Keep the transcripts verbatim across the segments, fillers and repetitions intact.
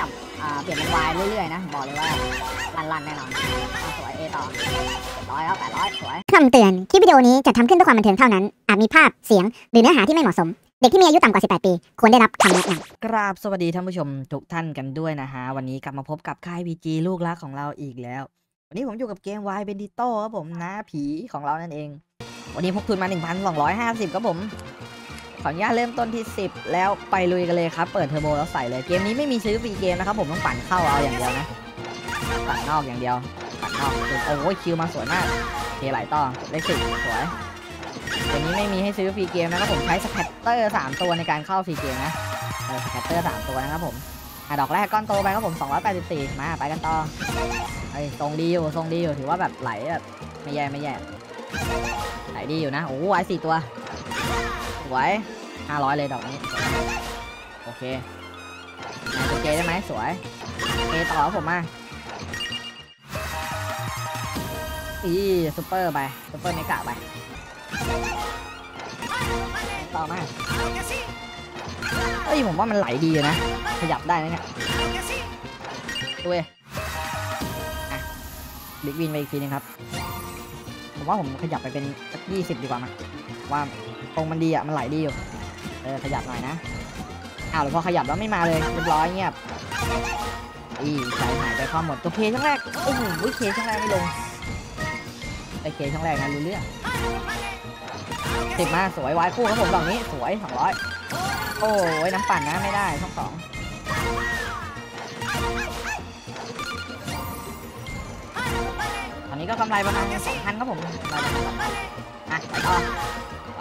จับเปลี่ยนเป็นวายเรื่อยๆนะบอกเลยว่าลันๆแน่นอนสวยเอต่อร้อยแล้วแปดร้อยสวยคำเตือนคลิปวิดีโอนี้จัดทำขึ้นเพื่อความบันเทิงเท่านั้นอาจมีภาพเสียงหรือเนื้อหาที่ไม่เหมาะสมเด็กที่มีอายุต่ำกว่าสิบแปดปีควรได้รับคำแนะนำกราบสวัสดีท่านผู้ชมทุกท่านกันด้วยนะฮะวันนี้กลับมาพบกับค่าย พี จี ลูกรักของเราอีกแล้ววันนี้ผมอยู่กับเกมวายเบนดิโต้ครับผมนะผีของเรานั่นเองวันนี้พกทุนมา หนึ่งพันสองร้อยห้าสิบ ครับผมขออนุญาตเริ่มต้นที่สิบแล้วไปลุยกันเลยครับเปิดเทอร์โบแล้วใส่เลยเกมนี้ไม่มีซื้อฟรีเกมนะครับผมต้องปั่นเข้าเอาอย่างเดียวนะปั่นนอกอย่างเดียวปั่นนอกโอ้ยคิวมาสวยมากเทไหลต่อได้สิบสวยเกมนี้ไม่มีให้ซื้อฟรีเกมนะครับผมใช้สแคตเตอร์สามตัวในการเข้าฟรีเกมนะสแคตเตอร์สามตัวนะครับผมอ่ะดอกแรกก้อนโตไปครับผมสองร้อยแปดสิบสี่มาไปกันต่อไอ้ทรงดีอยู่ทรงดีอยู่ถือว่าแบบไหลแบบไม่แย่ไม่แย่ไหลดีอยู่นะโอ้ยไอ้สี่ตัวสวยห้าร้อยเลยดอกนี้โอเคโอเคได้ไหมสวยเอต่อผมมาอีซุปเปอร์ไปซุปเปอร์ไม่กะไปต่อมาเอ้ยผมว่ามันไหลดีนะขยับได้นะเนี่ยดูเลยอ่ะบิ๊กวินไปอีกทีนึงครับผมว่าผมขยับไปเป็นสักยี่สิบดีกว่ามั้ยว่าตรงมันดีอ่ะมันไหลดีอยู่เออขยับหน่อยนะอ้าวหรือพอขยับแล้วไม่มาเลยเรียบร้อยเงียบอีสายหายไปความหมดตัวเคช่างแรกโอ้โหเคช่างแรกไม่ลงไอเคช่างแรกนะรู้เรื่องติดมาสวยวายคู่ครับผมดอกนี้สวยสองร้อยโอ้ยน้ำปั่นนะไม่ได้ช่องสองตอนนี้ก็กำไรประมาณสองพันครับผมอ่ะไปต่อบอ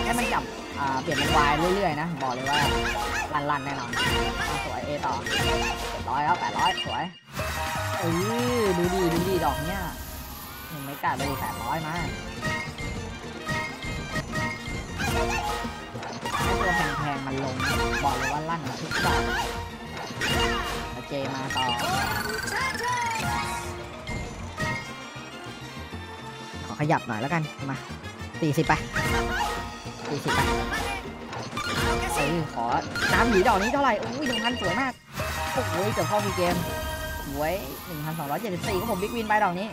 กให้มันจับเปลี่ยนเป็นวายเรื่อยๆนะบอกเลยว่าลันๆแน่นอนสวยเอต่อร้อยแล้วแปดร้อยสวยเออดูดีดูดีดอกเนี้ยยังไม่กล้าเลยแปดร้อยมาตัวแพงๆมันลงบอกเลยว่าลั่นทุกดอกโอเคมาต่อขอขยับหน่อยแล้วกันมาสี่สิบไปสี่สิบไปเฮ้ยขอน้ำหยีดอกนี้เท่าไหร่อุ้ยหนึ่งพันสวยมากโอ้โหเกือบเข้าพีเกมสวยหนึ่งพันสองร้อยเจ็ดสิบสี่ก็ผมบิ๊กวินไปดอกนี้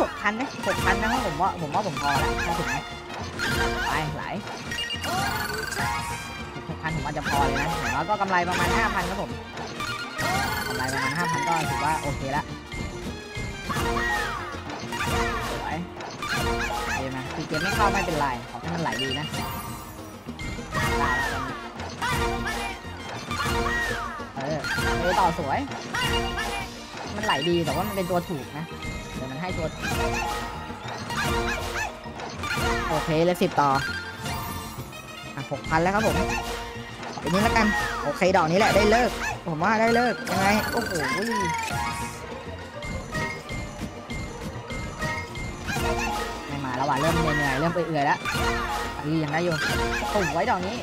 หกพันนะหกพันนะครับผมว่าผมว่าผมพอแล้วถ้าถึงไหมไปไหลหกพันผมว่าจะพอเลยนะอย่างน้อยก็กำไรประมาณห้าพันครับผมกำไรประมาณห้าพันก็ถือว่าโอเคละเดี๋ยวนะตีเกมไม่เข้าไม่เป็นไรขอให้มันไหลดีนะเออเออต่อสวยมันไหลดีแต่ว่ามันเป็นตัวถูกนะเดี๋ยวมันให้ตัวโอเคแล้วสิบต่อหกพันแล้วครับผมอันนี้แล้วกันโอเคดอกนี้แหละได้เลิกผมว่าได้เลิกยังไงโอ้โหระหว่างเริ่มเหนื่อยเริ่มเอื่อยแล้วอียังได้อยู่สวยดอกนี้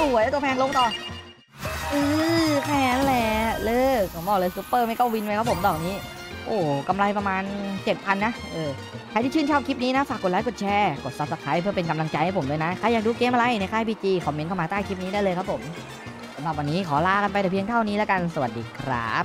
สวยตัวแพงลงต่ออือแค่นั้นแหละเลิกผมบอกเลยซุปเปอร์ไม่ก็วินไว้ครับผมดอกนี้โอ้กำไรประมาณ เจ็ดพัน นะเออใครที่ชื่นชอบคลิปนี้นะฝากกดไลค์กดแชร์กด ซับสไครบ์ เพื่อเป็นกำลังใจให้ผมด้วยนะใครอยากดูเกมอะไรในค่าย พี จี คอมเมนต์เข้ามาใต้คลิปนี้ได้เลยครับผมสำหรับวันนี้ขอลากันไปแต่เพียงเท่านี้แล้วกันสวัสดีครับ